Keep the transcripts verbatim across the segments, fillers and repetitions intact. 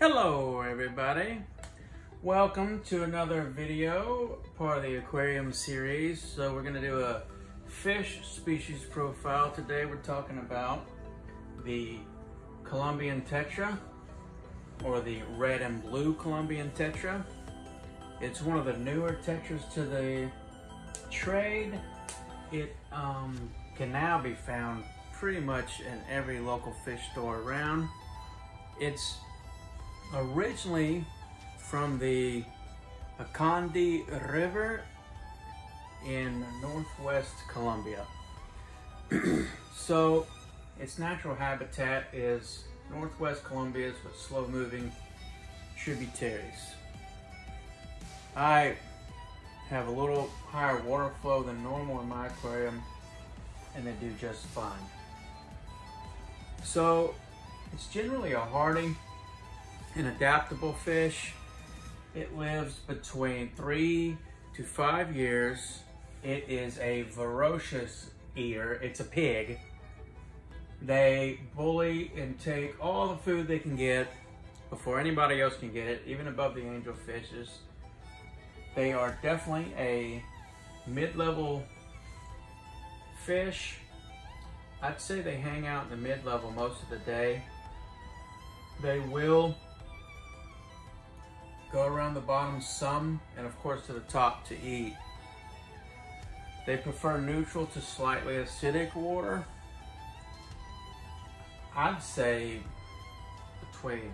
Hello everybody, welcome to another video, part of the aquarium series. So we're going to do a fish species profile. Today we're talking about the Colombian tetra, or the red and blue Colombian tetra. It's one of the newer tetras to the trade. It um, can now be found pretty much in every local fish store around. It's originally from the Acandi River in northwest Colombia. So its natural habitat is northwest Colombia's with slow-moving tributaries. I have a little higher water flow than normal in my aquarium, and they do just fine. So it's generally a hardy and adaptable fish. It lives between three to five years. It is a voracious eater. It's a pig. They bully and take all the food they can get before anybody else can get it, even above the angelfishes. They are definitely a mid-level fish. I'd say they hang out in the mid-level most of the day. They will go around the bottom some, and of course to the top to eat. They prefer neutral to slightly acidic water. I'd say between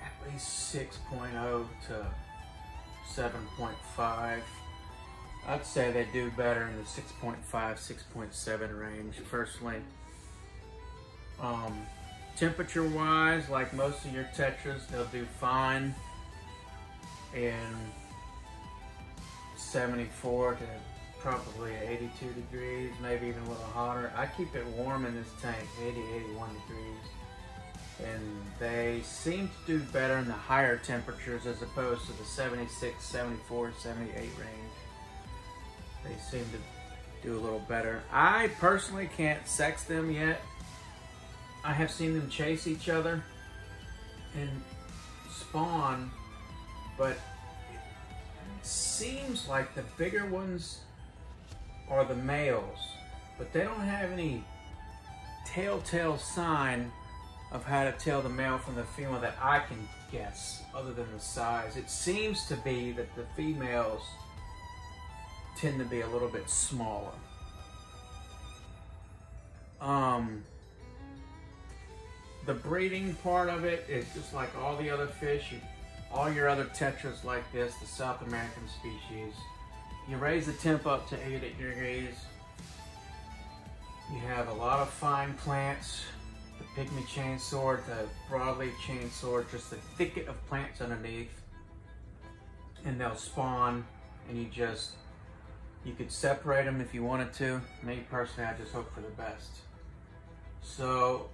at least six point oh to seven point five. I'd say they do better in the six point five, six point seven range personally. Um, temperature wise, like most of your tetras, they'll do fine in seventy-four to probably eighty-two degrees, maybe even a little hotter. I keep it warm in this tank, eighty, eighty-one degrees, and they seem to do better in the higher temperatures as opposed to the seventy-six, seventy-four, seventy-eight range. They seem to do a little better. I personally can't sex them yet. I have seen them chase each other and spawn, but it seems like the bigger ones are the males, but they don't have any telltale sign of how to tell the male from the female that I can guess, other than the size. It seems to be that the females tend to be a little bit smaller. Um, The breeding part of it is just like all the other fish, you, all your other tetras like this, the South American species. You raise the temp up to eighty degrees. You have a lot of fine plants, the pygmy chain sword, the broadleaf chain sword, just a thicket of plants underneath. And they'll spawn, and you just, you could separate them if you wanted to. Me personally, I just hope for the best. So,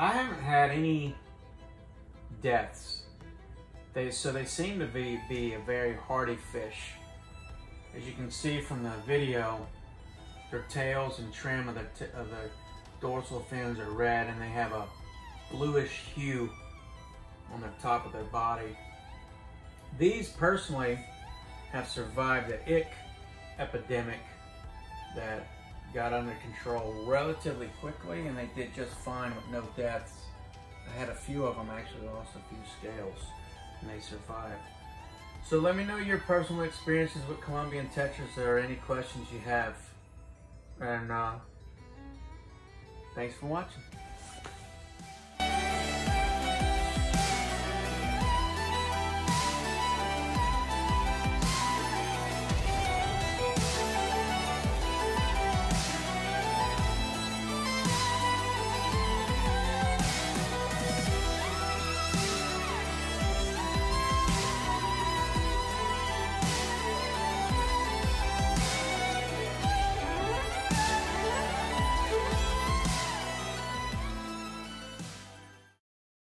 I haven't had any deaths, they, so they seem to be, be a very hardy fish. As you can see from the video, their tails and trim of their, t of their dorsal fins are red, and they have a bluish hue on the top of their body. These personally have survived the ick epidemic that got under control relatively quickly, and they did just fine with no deaths. I had a few of them actually lost a few scales, and they survived. So let me know your personal experiences with Colombian tetras or any questions you have. And uh, thanks for watching.